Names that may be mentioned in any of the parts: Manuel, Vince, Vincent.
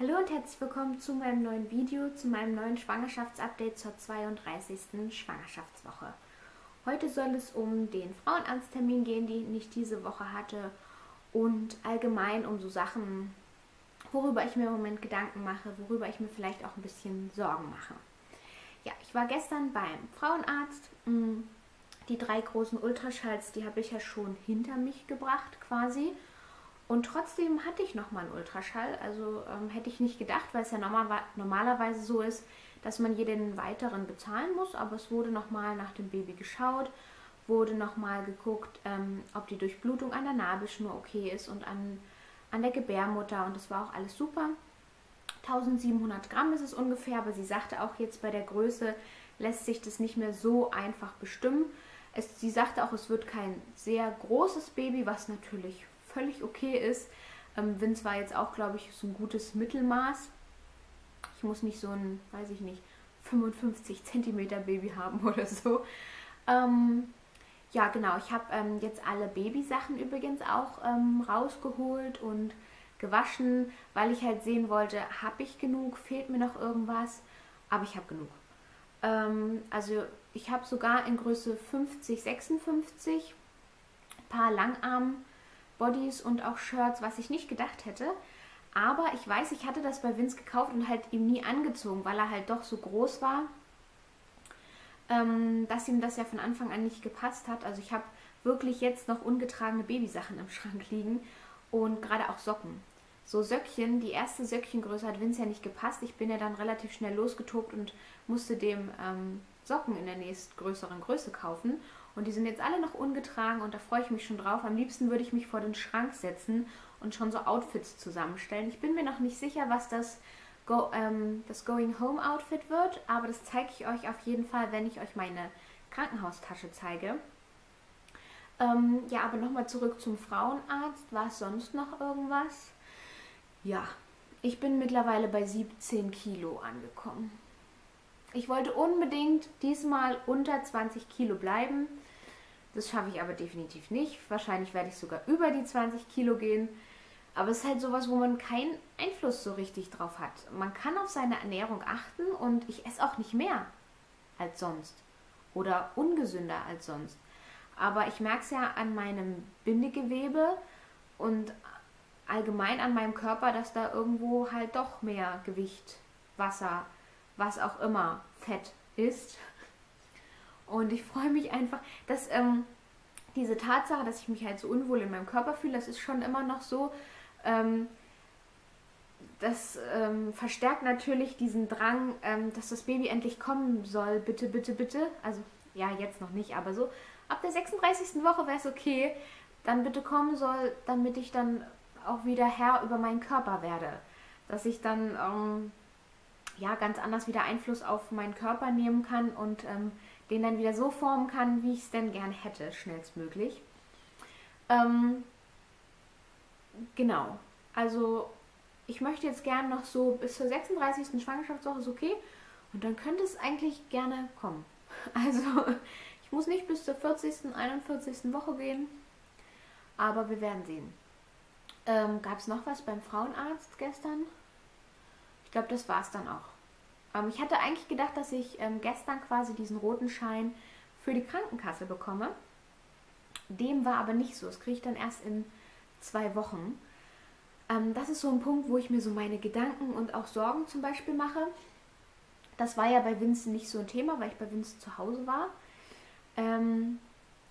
Hallo und herzlich willkommen zu meinem neuen Video, zu meinem neuen Schwangerschaftsupdate zur 32. Schwangerschaftswoche. Heute soll es um den Frauenarzttermin gehen, den ich diese Woche hatte, und allgemein um so Sachen, worüber ich mir im Moment Gedanken mache, worüber ich mir vielleicht auch ein bisschen Sorgen mache. Ja, ich war gestern beim Frauenarzt. Die 3 großen Ultraschalls, die habe ich ja schon hinter mich gebracht quasi. Und trotzdem hatte ich nochmal einen Ultraschall, also hätte ich nicht gedacht, weil es ja normalerweise so ist, dass man jeden weiteren bezahlen muss, aber es wurde nochmal nach dem Baby geschaut, wurde nochmal geguckt, ob die Durchblutung an der Nabelschnur okay ist und an der Gebärmutter, und das war auch alles super. 1700 Gramm ist es ungefähr, aber sie sagte auch, jetzt bei der Größe lässt sich das nicht mehr so einfach bestimmen. Sie sagte auch, es wird kein sehr großes Baby, was natürlich völlig okay ist. Vince war jetzt auch, glaube ich, so ein gutes Mittelmaß. Ich muss nicht so ein, weiß ich nicht, 55 cm Baby haben oder so. Ja, genau. Ich habe jetzt alle Babysachen übrigens auch rausgeholt und gewaschen, weil ich halt sehen wollte, habe ich genug, fehlt mir noch irgendwas, aber ich habe genug. Also ich habe sogar in Größe 50, 56 ein paar Langarm Bodies und auch Shirts, was ich nicht gedacht hätte. Aber ich weiß, ich hatte das bei Vince gekauft und halt ihm nie angezogen, weil er halt doch so groß war, dass ihm das ja von Anfang an nicht gepasst hat. Also ich habe wirklich jetzt noch ungetragene Babysachen im Schrank liegen und gerade auch Socken. So Söckchen, die erste Söckchengröße hat Vince ja nicht gepasst. Ich bin ja dann relativ schnell losgetobt und musste dem Socken in der nächstgrößeren Größe kaufen. Und die sind jetzt alle noch ungetragen und da freue ich mich schon drauf. Am liebsten würde ich mich vor den Schrank setzen und schon so Outfits zusammenstellen. Ich bin mir noch nicht sicher, was das Going-Home-Outfit wird, aber das zeige ich euch auf jeden Fall, wenn ich euch meine Krankenhaustasche zeige. Ja, aber nochmal zurück zum Frauenarzt. War es sonst noch irgendwas? Ja, ich bin mittlerweile bei 17 Kilo angekommen. Ich wollte unbedingt diesmal unter 20 Kilo bleiben. Das schaffe ich aber definitiv nicht. Wahrscheinlich werde ich sogar über die 20 Kilo gehen. Aber es ist halt sowas, wo man keinen Einfluss so richtig drauf hat. Man kann auf seine Ernährung achten und ich esse auch nicht mehr als sonst. Oder ungesünder als sonst. Aber ich merke es ja an meinem Bindegewebe und allgemein an meinem Körper, dass da irgendwo halt doch mehr Gewicht, Wasser, was auch immer, Fett ist. Und ich freue mich einfach, dass diese Tatsache, dass ich mich halt so unwohl in meinem Körper fühle, das ist schon immer noch so, das verstärkt natürlich diesen Drang, dass das Baby endlich kommen soll, bitte, bitte, bitte. Also, ja, jetzt noch nicht, aber so ab der 36. Woche wäre es okay, dann bitte kommen soll, damit ich dann auch wieder Herr über meinen Körper werde. Dass ich dann ja, ganz anders wieder Einfluss auf meinen Körper nehmen kann und den dann wieder so formen kann, wie ich es denn gern hätte, schnellstmöglich. Genau, also ich möchte jetzt gern noch so bis zur 36. Schwangerschaftswoche, ist okay, und dann könnte es eigentlich gerne kommen. Also ich muss nicht bis zur 40., 41. Woche gehen, aber wir werden sehen. Gab es noch was beim Frauenarzt gestern? Ich glaube, das war es dann auch. Ich hatte eigentlich gedacht, dass ich gestern quasi diesen roten Schein für die Krankenkasse bekomme. Dem war aber nicht so. Das kriege ich dann erst in 2 Wochen. Das ist so ein Punkt, wo ich mir so meine Gedanken und auch Sorgen zum Beispiel mache. Das war ja bei Vince nicht so ein Thema, weil ich bei Vince zu Hause war.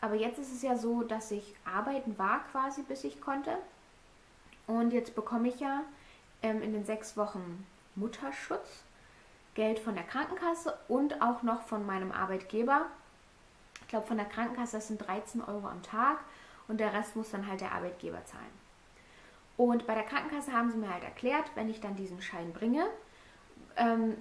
Aber jetzt ist es ja so, dass ich arbeiten war quasi, bis ich konnte. Und jetzt bekomme ich ja in den 6 Wochen Mutterschutz, Geld von der Krankenkasse und auch noch von meinem Arbeitgeber. Ich glaube, von der Krankenkasse, das sind 13 € am Tag und der Rest muss dann halt der Arbeitgeber zahlen. Und bei der Krankenkasse haben sie mir halt erklärt, wenn ich dann diesen Schein bringe,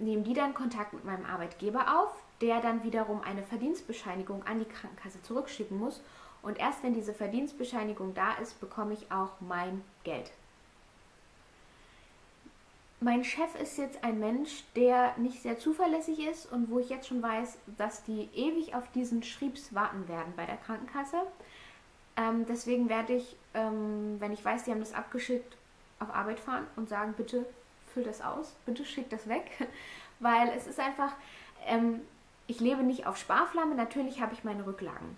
nehmen die dann Kontakt mit meinem Arbeitgeber auf, der dann wiederum eine Verdienstbescheinigung an die Krankenkasse zurückschicken muss. Und erst wenn diese Verdienstbescheinigung da ist, bekomme ich auch mein Geld. Mein Chef ist jetzt ein Mensch, der nicht sehr zuverlässig ist und wo ich jetzt schon weiß, dass die ewig auf diesen Schriebs warten werden bei der Krankenkasse. Deswegen werde ich, wenn ich weiß, die haben das abgeschickt, auf Arbeit fahren und sagen, bitte füll das aus, bitte schick das weg, weil es ist einfach, ich lebe nicht auf Sparflamme, natürlich habe ich meine Rücklagen,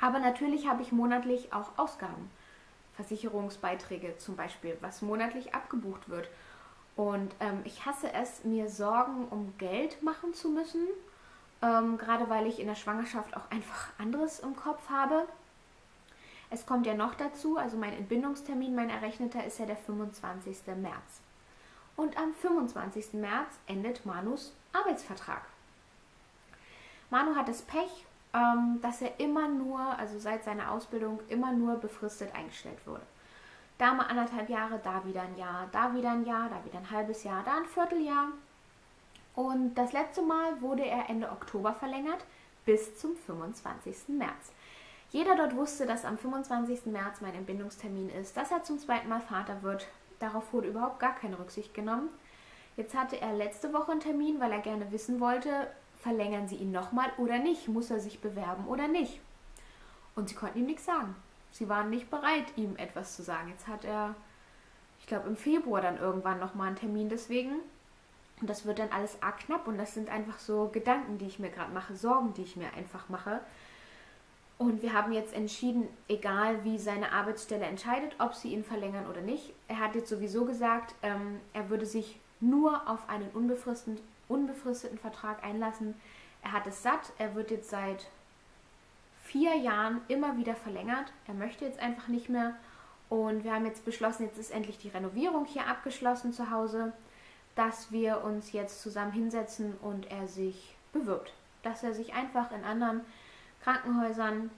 aber natürlich habe ich monatlich auch Ausgaben, Versicherungsbeiträge zum Beispiel, was monatlich abgebucht wird. Und ich hasse es, mir Sorgen um Geld machen zu müssen, gerade weil ich in der Schwangerschaft auch einfach anderes im Kopf habe. Es kommt ja noch dazu, also mein Entbindungstermin, mein errechneter, ist ja der 25. März. Und am 25. März endet Manus Arbeitsvertrag. Manu hat das Pech, dass er immer nur, also seit seiner Ausbildung, immer nur befristet eingestellt wurde. Da mal 1,5 Jahre, da wieder ein Jahr, da wieder ein Jahr, da wieder ein halbes Jahr, da ein Vierteljahr. Und das letzte Mal wurde er Ende Oktober verlängert bis zum 25. März. Jeder dort wusste, dass am 25. März mein Entbindungstermin ist, dass er zum zweiten Mal Vater wird. Darauf wurde überhaupt gar keine Rücksicht genommen. Jetzt hatte er letzte Woche einen Termin, weil er gerne wissen wollte, verlängern sie ihn nochmal oder nicht, muss er sich bewerben oder nicht. Und sie konnten ihm nichts sagen. Sie waren nicht bereit, ihm etwas zu sagen. Jetzt hat er, ich glaube, im Februar dann irgendwann nochmal einen Termin deswegen. Und das wird dann alles arg knapp. Und das sind einfach so Gedanken, die ich mir gerade mache, Sorgen, die ich mir einfach mache. Und wir haben jetzt entschieden, egal wie seine Arbeitsstelle entscheidet, ob sie ihn verlängern oder nicht. Er hat jetzt sowieso gesagt, er würde sich nur auf einen unbefristeten Vertrag einlassen. Er hat es satt, er wird jetzt seit 4 Jahren immer wieder verlängert. Er möchte jetzt einfach nicht mehr. Und wir haben jetzt beschlossen, jetzt ist endlich die Renovierung hier abgeschlossen zu Hause, dass wir uns jetzt zusammen hinsetzen und er sich bewirbt. Dass er sich einfach in anderen Krankenhäusern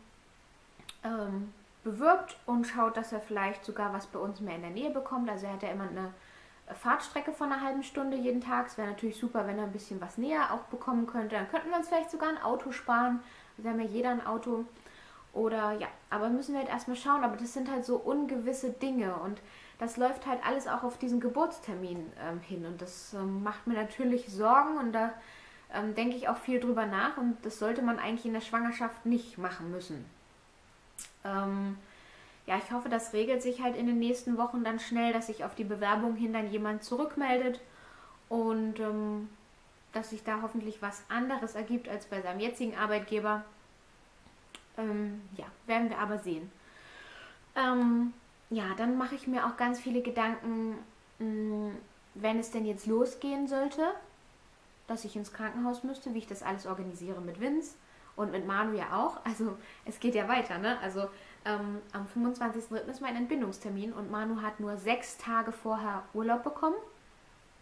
bewirbt und schaut, dass er vielleicht sogar was bei uns mehr in der Nähe bekommt. Also er hat ja immer eine Fahrtstrecke von einer halben Stunde jeden Tag. Es wäre natürlich super, wenn er ein bisschen was näher auch bekommen könnte. Dann könnten wir uns vielleicht sogar ein Auto sparen. Wir haben ja jeder ein Auto. Oder ja, aber müssen wir halt erstmal schauen. Aber das sind halt so ungewisse Dinge. Und das läuft halt alles auch auf diesen Geburtstermin hin. Und das macht mir natürlich Sorgen. Und da denke ich auch viel drüber nach. Und das sollte man eigentlich in der Schwangerschaft nicht machen müssen. Ja, ich hoffe, das regelt sich halt in den nächsten Wochen dann schnell, dass sich auf die Bewerbung hin dann jemand zurückmeldet. Und dass sich da hoffentlich was anderes ergibt als bei seinem jetzigen Arbeitgeber. Ja, werden wir aber sehen. Ja, dann mache ich mir auch ganz viele Gedanken, wenn es denn jetzt losgehen sollte, dass ich ins Krankenhaus müsste, wie ich das alles organisiere mit Vince und mit Manu ja auch. Also es geht ja weiter, ne? Also am 25.03. ist mein Entbindungstermin und Manu hat nur 6 Tage vorher Urlaub bekommen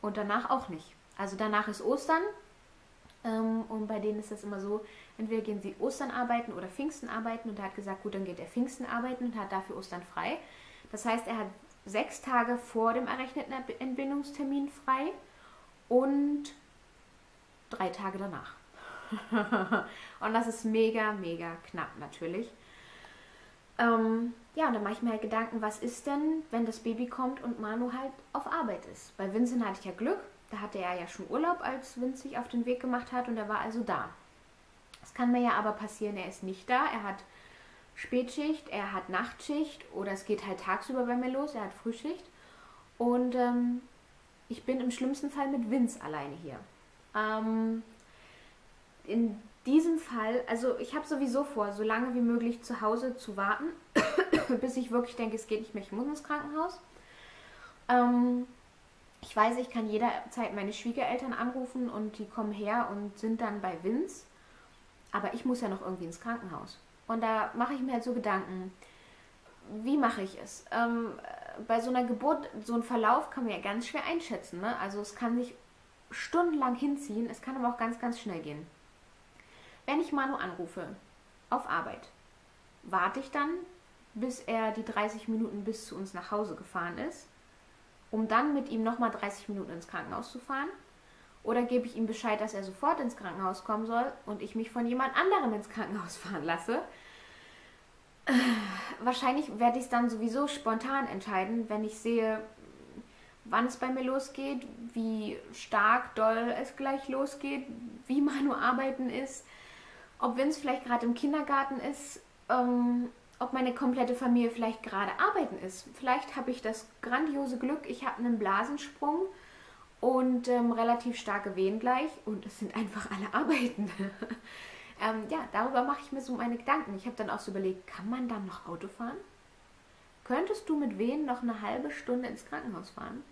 und danach auch nicht. Also danach ist Ostern und bei denen ist das immer so, entweder gehen sie Ostern arbeiten oder Pfingsten arbeiten und er hat gesagt, gut, dann geht er Pfingsten arbeiten und hat dafür Ostern frei. Das heißt, er hat 6 Tage vor dem errechneten Entbindungstermin frei und 3 Tage danach. Und das ist mega, mega knapp natürlich. Ja, und dann mache ich mir halt Gedanken, was ist denn, wenn das Baby kommt und Manu halt auf Arbeit ist. Bei Vincent hatte ich ja Glück. Da hatte er ja schon Urlaub, als Vince sich auf den Weg gemacht hat und er war also da. Das kann mir ja aber passieren, er ist nicht da, er hat Spätschicht, er hat Nachtschicht oder es geht halt tagsüber bei mir los, er hat Frühschicht. Und ich bin im schlimmsten Fall mit Vince alleine hier. In diesem Fall, also ich habe sowieso vor, so lange wie möglich zu Hause zu warten, bis ich wirklich denke, es geht nicht mehr, ich muss ins Krankenhaus. Ich weiß, ich kann jederzeit meine Schwiegereltern anrufen und die kommen her und sind dann bei Vince. Aber ich muss ja noch irgendwie ins Krankenhaus. Und da mache ich mir halt so Gedanken, wie mache ich es? Bei so einer Geburt, so ein Verlauf kann man ja ganz schwer einschätzen, ne? Also es kann sich stundenlang hinziehen, es kann aber auch ganz, ganz schnell gehen. Wenn ich Manu anrufe, auf Arbeit, warte ich dann, bis er die 30 Minuten bis zu uns nach Hause gefahren ist, um dann mit ihm nochmal 30 Minuten ins Krankenhaus zu fahren? Oder gebe ich ihm Bescheid, dass er sofort ins Krankenhaus kommen soll und ich mich von jemand anderem ins Krankenhaus fahren lasse? Wahrscheinlich werde ich es dann sowieso spontan entscheiden, wenn ich sehe, wann es bei mir losgeht, wie stark, doll es gleich losgeht, wie Manu arbeiten ist, ob Vince vielleicht gerade im Kindergarten ist, ob meine komplette Familie vielleicht gerade arbeiten ist. Vielleicht habe ich das grandiose Glück, ich habe einen Blasensprung und relativ starke Wehen gleich und es sind einfach alle Arbeiten. Ja, darüber mache ich mir so meine Gedanken. Ich habe dann auch so überlegt, kann man dann noch Auto fahren? Könntest du mit Wehen noch eine halbe Stunde ins Krankenhaus fahren?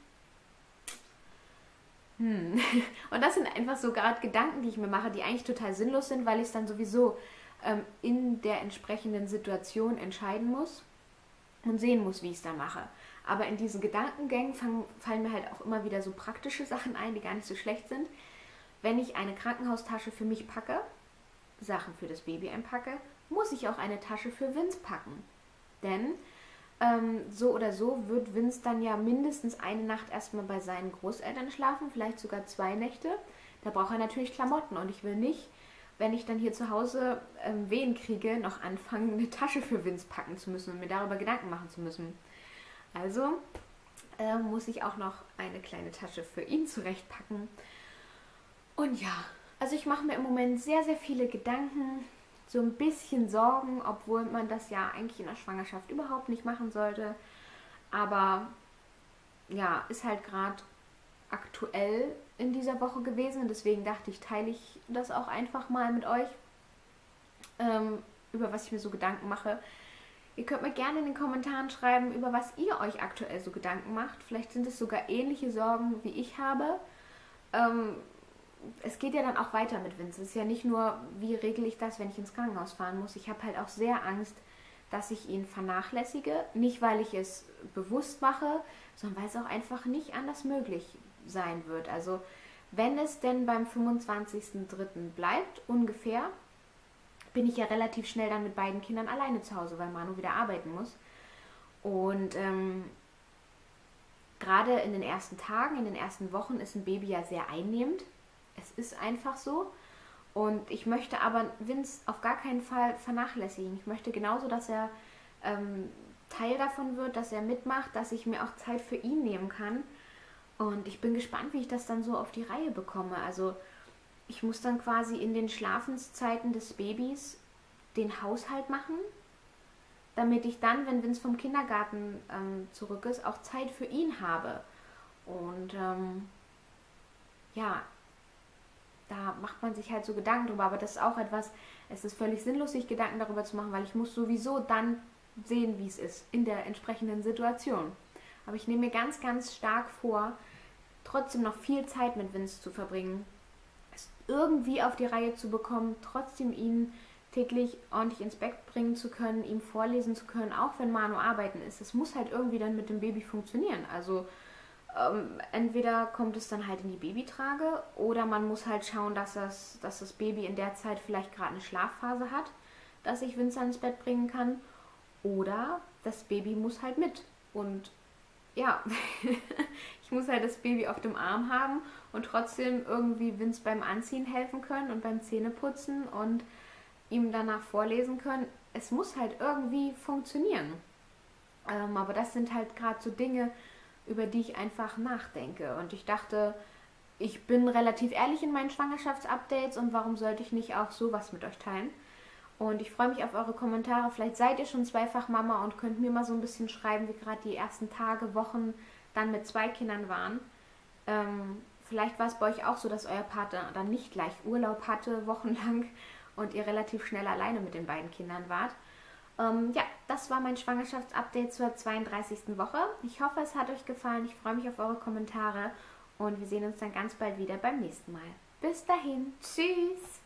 Und das sind einfach so gerade Gedanken, die ich mir mache, die eigentlich total sinnlos sind, weil ich es dann sowieso in der entsprechenden Situation entscheiden muss und sehen muss, wie ich es da mache. Aber in diesen Gedankengängen fallen mir halt auch immer wieder so praktische Sachen ein, die gar nicht so schlecht sind. Wenn ich eine Krankenhaustasche für mich packe, Sachen für das Baby einpacke, muss ich auch eine Tasche für Vince packen. Denn so oder so wird Vince dann ja mindestens eine Nacht erstmal bei seinen Großeltern schlafen, vielleicht sogar 2 Nächte. Da braucht er natürlich Klamotten und ich will nicht, wenn ich dann hier zu Hause Wehen kriege, noch anfangen, eine Tasche für Vince packen zu müssen und mir darüber Gedanken machen zu müssen. Also muss ich auch noch eine kleine Tasche für ihn zurechtpacken. Und ja, also ich mache mir im Moment sehr, sehr viele Gedanken, so ein bisschen Sorgen, obwohl man das ja eigentlich in der Schwangerschaft überhaupt nicht machen sollte. Aber ja, ist halt gerade aktuell in dieser Woche gewesen und deswegen dachte ich, teile ich das auch einfach mal mit euch, über was ich mir so Gedanken mache. Ihr könnt mir gerne in den Kommentaren schreiben, über was ihr euch aktuell so Gedanken macht. Vielleicht sind es sogar ähnliche Sorgen, wie ich habe. Es geht ja dann auch weiter mit Vince. Es ist ja nicht nur, wie regle ich das, wenn ich ins Krankenhaus fahren muss. Ich habe halt auch sehr Angst, dass ich ihn vernachlässige. Nicht, weil ich es bewusst mache, sondern weil es auch einfach nicht anders möglich sein wird. Also wenn es denn beim 25.03. bleibt, ungefähr, bin ich ja relativ schnell dann mit beiden Kindern alleine zu Hause, weil Manu wieder arbeiten muss. Und gerade in den ersten Tagen, in den ersten Wochen ist ein Baby ja sehr einnehmend. Es ist einfach so. Und ich möchte aber Vince auf gar keinen Fall vernachlässigen. Ich möchte genauso, dass er Teil davon wird, dass er mitmacht, dass ich mir auch Zeit für ihn nehmen kann. Und ich bin gespannt, wie ich das dann so auf die Reihe bekomme. Also ich muss dann quasi in den Schlafenszeiten des Babys den Haushalt machen, damit ich dann, wenn Vince vom Kindergarten zurück ist, auch Zeit für ihn habe. Und ja, da macht man sich halt so Gedanken drüber, aber das ist auch etwas, es ist völlig sinnlos, sich Gedanken darüber zu machen, weil ich muss sowieso dann sehen, wie es ist, in der entsprechenden Situation. Aber ich nehme mir ganz, ganz stark vor, trotzdem noch viel Zeit mit Vince zu verbringen, es irgendwie auf die Reihe zu bekommen, trotzdem ihn täglich ordentlich ins Bett bringen zu können, ihm vorlesen zu können, auch wenn Manu arbeiten ist. Es muss halt irgendwie dann mit dem Baby funktionieren, also entweder kommt es dann halt in die Babytrage oder man muss halt schauen, dass das Baby in der Zeit vielleicht gerade eine Schlafphase hat, dass ich Vince ins Bett bringen kann. Oder das Baby muss halt mit. Und ja, ich muss halt das Baby auf dem Arm haben und trotzdem irgendwie Vince beim Anziehen helfen können und beim Zähneputzen und ihm danach vorlesen können. Es muss halt irgendwie funktionieren. Aber das sind halt gerade so Dinge, über die ich einfach nachdenke. Und ich dachte, ich bin relativ ehrlich in meinen Schwangerschaftsupdates und warum sollte ich nicht auch sowas mit euch teilen? Und ich freue mich auf eure Kommentare. Vielleicht seid ihr schon zweifach Mama und könnt mir mal so ein bisschen schreiben, wie gerade die ersten Tage, Wochen dann mit 2 Kindern waren. Vielleicht war es bei euch auch so, dass euer Partner dann nicht gleich Urlaub hatte, wochenlang, und ihr relativ schnell alleine mit den beiden Kindern wart. Ja, das war mein Schwangerschaftsupdate zur 32. Woche. Ich hoffe, es hat euch gefallen. Ich freue mich auf eure Kommentare und wir sehen uns dann ganz bald wieder beim nächsten Mal. Bis dahin. Tschüss.